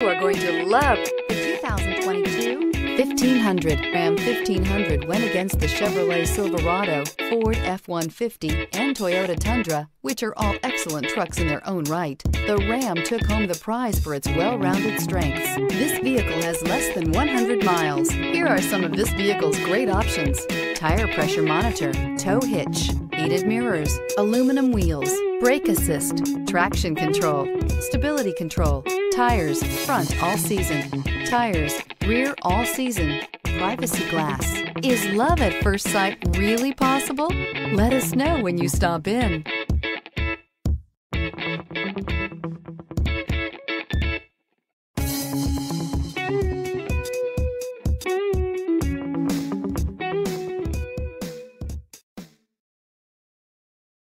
You are going to love the 2022 1500. Ram 1500 went against the Chevrolet Silverado, Ford F-150, and Toyota Tundra, which are all excellent trucks in their own right. The Ram took home the prize for its well-rounded strengths. This vehicle has less than 100 miles. Here are some of this vehicle's great options: tire pressure monitor, tow hitch, heated mirrors, aluminum wheels, brake assist, traction control, stability control, tires, front all season, tires, rear all season, privacy glass. Is love at first sight really possible? Let us know when you stop in.